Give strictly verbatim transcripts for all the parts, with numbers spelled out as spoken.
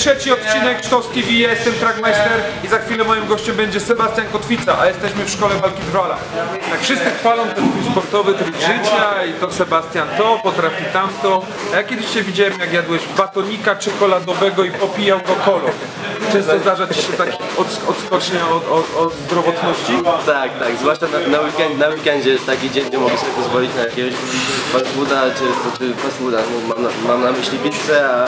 trzeci odcinek Sztos T V, ja jestem Trackmeister i za chwilę moim gościem będzie Sebastian Kotwica, a jesteśmy w Szkole Walki Drwala. Tak, wszyscy chwalą ten tryb sportowy, tryb życia i to Sebastian to, potrafi tamto. A ja kiedyś się widziałem, jak jadłeś batonika czekoladowego i popijał go kolą. Często zdarza ci się taki odsk odskocznia od, od, od zdrowotności? Tak, tak, zwłaszcza na, na, weekend, na weekendzie jest taki dzień, gdzie mogę sobie pozwolić na jakiegoś fast fooda, czy, czy fast fooda. No, mam, na, mam na myśli pizzę, a,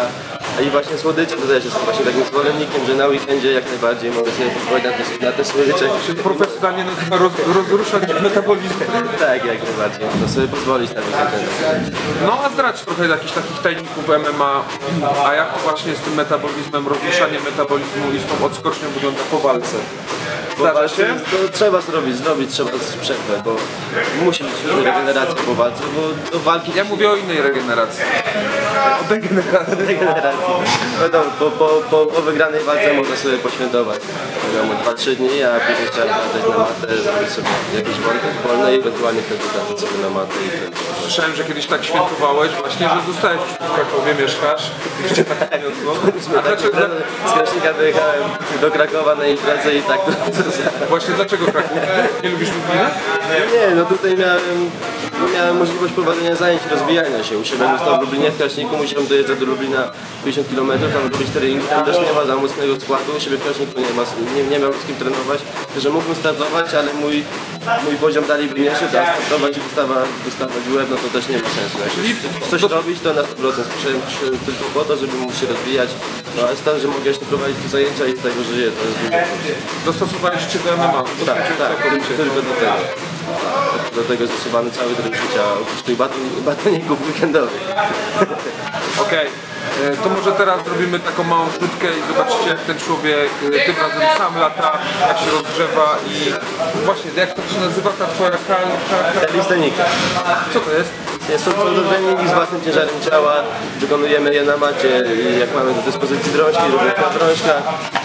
a i właśnie słodycze. To też jestem właśnie takim zwolennikiem, że na weekendzie jak najbardziej mogę sobie pozwolić na te, na te słodycze. Czy profesjonalnie nazywa roz, rozruszać metabolizm? Tak, jak najbardziej, to sobie pozwolić na weekend. No a zdradź trochę jakichś takich tajników M M A, a jak właśnie z tym metabolizmem, rozruszaniem metabolizmu i z tą odskocznią wygląda po walce? Zdarza się? To trzeba zrobić, zrobić trzeba przerwę, bo musi być regeneracja po walce, bo do walki... Ja mówię o innej regeneracji. O degeneracji. O degeneracji. No dobra, po, po, po, po wygranej walce można sobie poświętować. dwa trzy dni, a później trzeba wracać na matę, zrobić sobie jakieś worki wolne i ewentualnie wtedy wracać sobie na matę. I słyszałem, że kiedyś tak świętowałeś właśnie, że zostałeś w Krakowie, mieszkasz. Jeszcze tak nie odbyło. A dlaczego? Z Kraśnika wyjechałem do Krakowa na imprezę i tak to... Właśnie dlaczego Kraków? Nie lubisz Lublina? Nie, no tutaj miałem, miałem możliwość prowadzenia zajęć, rozwijania się. U siebie został w Lublinie, w Kraśniku, musiałem dojeżdżać do Lublina pięćdziesiąt kilometrów, tam robić treningi, tam też nie ma za mocnego składu, u siebie w Kraśniku nie, ma, nie, nie miał z kim trenować, że mógłbym startować, ale mój, mój poziom dalej by mniejszy, a startować i wystawać łeb, no to też nie ma sensu. Jak coś robić, to na sto procent przyjąłem tylko po to, żeby móc się rozwijać, no ale stan, że mogę jeszcze prowadzić tu zajęcia i z tego żyję, to jest dużo. Dostosowałeś się do M M A? Tak, tak, tylko do tego. Do tego zastosowany cały tryb życia, oprócz tych batoników weekendowych. Okej, okay. To może teraz zrobimy taką małą krótkę i zobaczycie, jak ten człowiek tym razem sam lata, jak się rozgrzewa i właśnie, jak to się nazywa ta twoja kal... Kalistenika. Co to jest? Jest to treningi z własnym ciężarem ciała, wykonujemy je na macie, jak mamy do dyspozycji drążki, robimy drążka.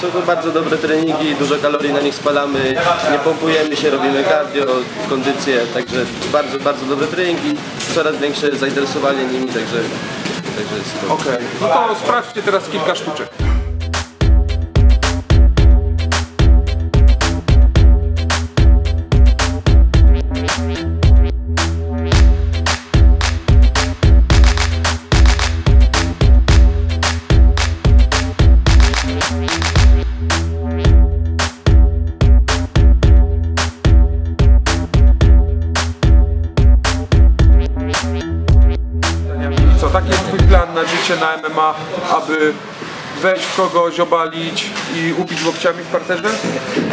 Są to bardzo dobre treningi, dużo kalorii na nich spalamy, nie pompujemy się, robimy cardio, kondycję, także bardzo, bardzo dobre treningi, coraz większe zainteresowanie nimi, także, także jest to... Okej, okay. No to sprawdźcie teraz kilka sztuczek. Na M M A, aby wejść w kogoś, obalić i ubić łokciami w parterze?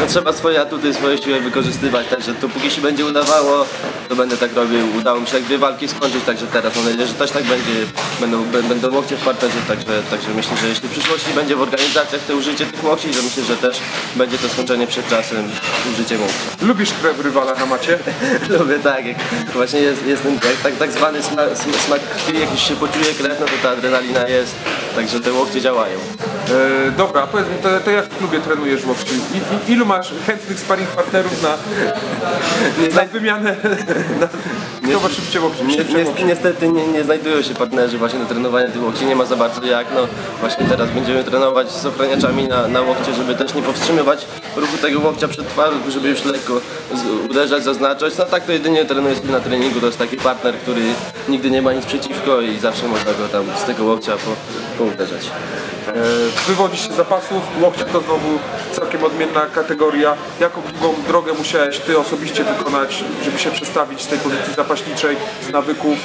No, trzeba swoje atuty, swoje siły wykorzystywać, także to póki się będzie udawało, to będę tak robił. Udało mi się tak dwie walki skończyć, także teraz mam nadzieję, że też tak będzie. Będą, będą łokcie w parterze, także, także myślę, że jeśli w przyszłości będzie w organizacjach to użycie tych łokci, to myślę, że też będzie to skończenie przed czasem użyciem łokcia. Lubisz krew rywala na macie? Lubię, tak. Jak właśnie jest, jest ten tak, tak, tak zwany smak, smak krwi, jak już się poczuje krew, no to ta adrenalina jest, także te łokcie działają. Yy, dobra, powiedz mi, to, to jak w klubie trenujesz łokci? I, i, ilu masz chętnych sparring partnerów na, na, na wymianę? Na, kto ma szybciej łokci? Niestety, niestety nie, nie znajdują się partnerzy właśnie do trenowania tych łokci, nie ma za bardzo jak. No właśnie teraz będziemy trenować z ochraniaczami na, na łokcie, żeby też nie powstrzymywać ruchu tego łokcia przed twarzą, żeby już lekko z, uderzać, zaznaczać. No tak to jedynie trenuję na treningu, to jest taki partner, który nigdy nie ma nic przeciwko i zawsze można go tam z tego łokcia po, po uderzać. Wywodzi się z zapasów, łokcie to znowu całkiem odmienna kategoria. Jaką długą drogę musiałeś ty osobiście wykonać, żeby się przestawić z tej pozycji zapaśniczej, z nawyków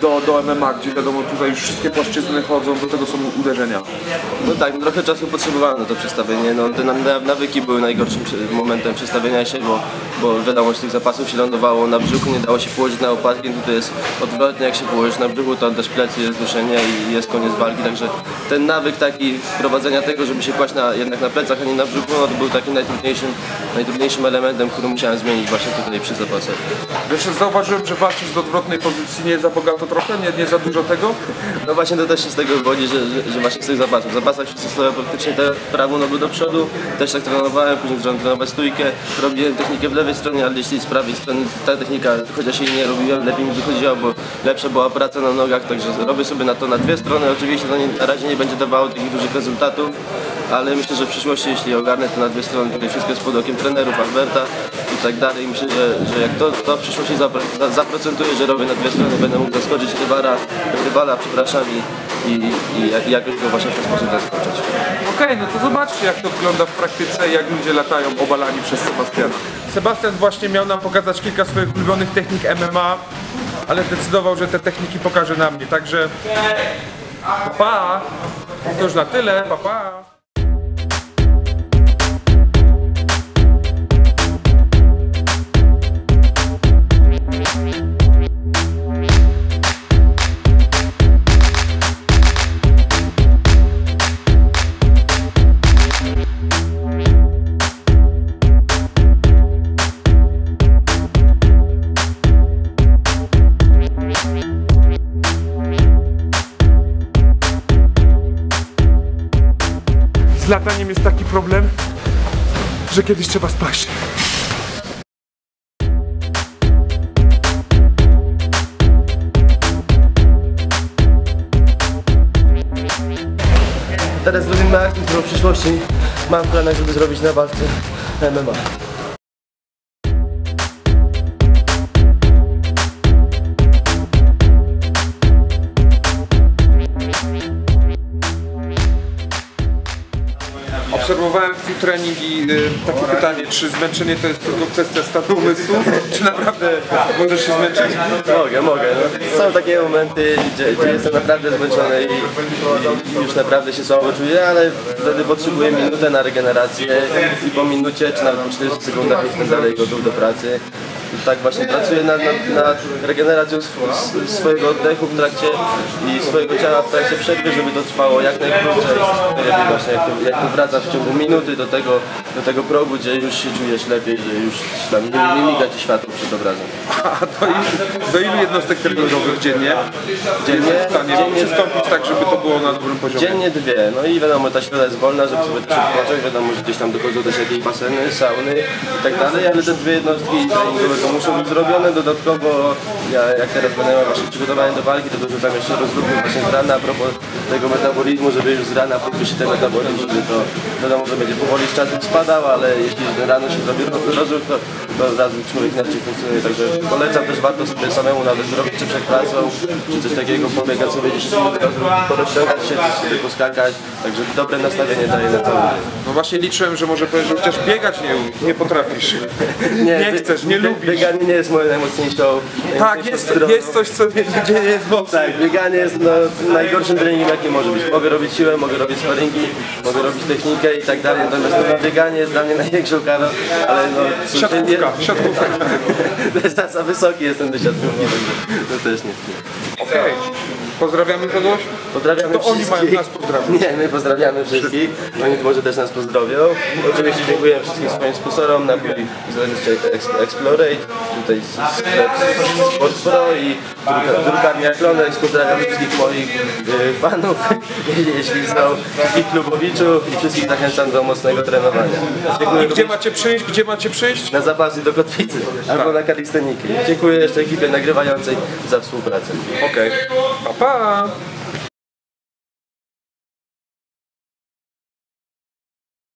do, do M M A, gdzie wiadomo tutaj już wszystkie płaszczyzny chodzą, do tego są uderzenia? No tak, trochę czasu potrzebowałem na to przestawienie. No, te nawyki były najgorszym momentem przestawienia się, bo, bo wiadomo, z tych zapasów się lądowało na brzuchu, nie dało się położyć na łopatki, tutaj jest odwrotnie, jak się położysz na brzuchu, to oddasz plecy, jest duszenie i jest koniec walki, także ten nawyk taki wprowadzenia tego, żeby się kłaść na, jednak na plecach, a nie na brzuchu, no to był takim najtrudniejszym, najtrudniejszym elementem, który musiałem zmienić właśnie tutaj przy zapasie. Wiesz, zauważyłem, że walczysz z odwrotnej pozycji nie za bogato trochę, nie, nie za dużo tego? No właśnie to też się z tego wywodzi, że, że, że właśnie z tych zapasów. W zapasach się stosowałem praktycznie te prawą nogę do przodu, też tak trenowałem, później zacząłem trenować stójkę, robiłem technikę w lewej prawej strony, ale jeśli z prawej strony ta technika, chociaż jej nie robiłem, lepiej mi wychodziła, bo lepsza była praca na nogach, także robię sobie na to na dwie strony. Oczywiście to nie, na razie nie będzie dawało takich dużych rezultatów, ale myślę, że w przyszłości, jeśli ogarnę to na dwie strony, tutaj wszystko jest pod okiem trenerów, Alberta i tak dalej. Myślę, że, że jak to, to w przyszłości zapra, za, zaprocentuję, że robię na dwie strony, będę mógł zaskoczyć Rybala, Rybala przepraszam, i, i, i jakoś go właśnie w ten sposób zaskoczyć. Okej, okay, no to zobaczcie, jak to wygląda w praktyce, jak ludzie latają obalani przez Sebastiana. Sebastian właśnie miał nam pokazać kilka swoich ulubionych technik M M A, ale zdecydował, że te techniki pokaże na mnie, także pa, pa. To już na tyle, pa, pa. Z lataniem jest taki problem, że kiedyś trzeba spaść. Teraz zrobimy akcję, którą w przyszłości mam w planach, żeby zrobić na walce M M A. Obserwowałem twój trening i y, takie pytanie, czy zmęczenie to jest tylko kwestia stanu umysłu, czy naprawdę możesz się zmęczyć? Mogę, mogę. No, są takie momenty, gdzie, gdzie jestem naprawdę zmęczony i, i już naprawdę się słabo czuję, ale wtedy potrzebuję minutę na regenerację i po minucie, czy nawet po czterdziestu sekundach jestem dalej gotów do pracy. Tak właśnie pracuję nad, nad, nad regeneracją swojego oddechu w trakcie i swojego ciała w trakcie przerwy, żeby to trwało jak najkrócej. Właśnie jak tu, jak tu wracasz w ciągu minuty do tego, do tego progu, gdzie już się czujesz lepiej, że już tam nie, nie miga ci światło przed obrazem. A do, il, do ilu jednostek treningowych dziennie? Dziennie w stanie przystąpić tak, żeby to było na dobrym poziomie? Dziennie dwie. No i wiadomo, ta środa jest wolna, żeby sobie też odpocząć. Wiadomo, że gdzieś tam dochodzą też jakieś baseny, sauny i tak dalej, ale te dwie jednostki treningowe to muszą być zrobione. Dodatkowo ja, jak teraz będę miał właśnie przygotowanie do walki, to dorzucam jeszcze rozróbkę właśnie z rana a propos tego metabolizmu, żeby już z rana podwyższyć ten metabolizm, żeby to wiadomo, że będzie powoli z czasem spadał, ale jeśli rano się zrobi rozruch, to, to razem człowiek inaczej funkcjonuje. Także polecam też, warto sobie samemu nawet zrobić, czy przed pracą, czy coś takiego, pobiegać sobie dziesięć minut, porozciągać się, czy sobie poskakać. Także dobre nastawienie daje na cały dzień. No właśnie liczyłem, że może powiesz, że chociaż biegać nie, nie potrafisz. Nie, nie chcesz, nie lubisz. Bieganie nie jest moją najmocniejszą Tak, jest, jest coś, co mnie nie jest mocne. Tak, bieganie jest no, najgorszym treningiem, jaki może być. Mogę robić siłę, mogę robić sparingi, mogę robić technikę i tak dalej. Natomiast to bieganie jest dla mnie największą karą, ale no... Siatkówka, siatkówka. Też za wysoki jestem do siatkówki, to też nie. Okej. Okay. Pozdrawiamy kogoś? Pozdrawiamy to wszystkich. Oni mają nas pozdrawiać. Nie, my pozdrawiamy wszystkich. Oni może też nas pozdrowią. Oczywiście dziękuję wszystkim swoim sponsorom, na napój Explorate, tutaj Sport Pro i drukarnia Lonex. Pozdrawiam wszystkich moich y, fanów, jeśli są, i klubowiczów, i wszystkich zachęcam do mocnego trenowania. Dziękuję. I gdzie macie przyjść? Gdzie macie przyjść? Na zapasy do kotwicy, tak. Albo na kalisteniki. Dziękuję jeszcze ekipie nagrywającej za współpracę. Okej. Okay. Pa, pa!